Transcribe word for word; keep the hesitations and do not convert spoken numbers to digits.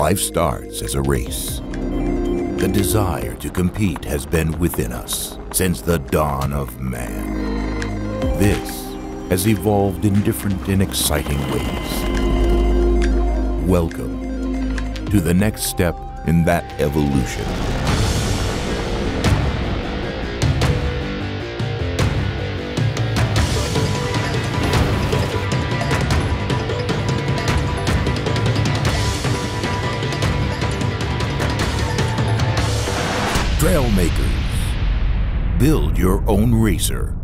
Life starts as a race. The desire to compete has been within us since the dawn of man. This has evolved in different and exciting ways. Welcome to the next step in that evolution. Trailmakers. Build your own racer.